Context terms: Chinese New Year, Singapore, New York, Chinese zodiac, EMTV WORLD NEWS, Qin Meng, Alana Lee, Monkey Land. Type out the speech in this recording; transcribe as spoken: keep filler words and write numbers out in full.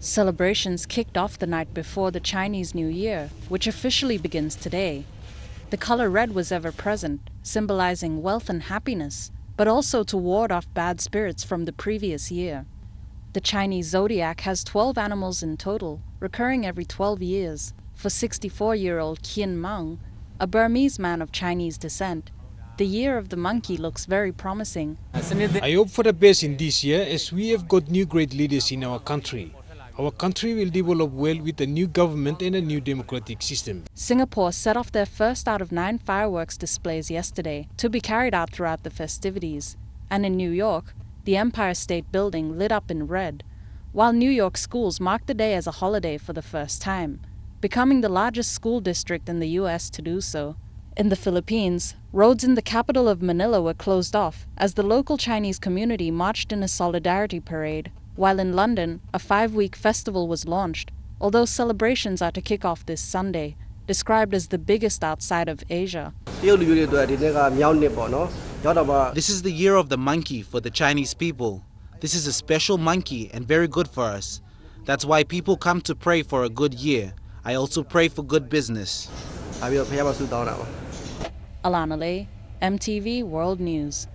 Celebrations kicked off the night before the Chinese New Year, which officially begins today. The color red was ever present, symbolizing wealth and happiness, but also to ward off bad spirits from the previous year. The Chinese zodiac has twelve animals in total, recurring every twelve years. For sixty-four-year-old Qin Meng, a Burmese man of Chinese descent, the year of the monkey looks very promising. I hope for the best in this year, as we have got new great leaders in our country. Our country will develop well with a new government and a new democratic system. Singapore set off their first out of nine fireworks displays yesterday to be carried out throughout the festivities. And in New York, the Empire State Building lit up in red, while New York schools marked the day as a holiday for the first time, becoming the largest school district in the U S to do so. In the Philippines, roads in the capital of Manila were closed off as the local Chinese community marched in a solidarity parade. While in London, a five-week festival was launched, although celebrations are to kick off this Sunday, described as the biggest outside of Asia. This is the year of the monkey for the Chinese people. This is a special monkey and very good for us. That's why people come to pray for a good year. I also pray for good business. Alana Lee, M T V World News.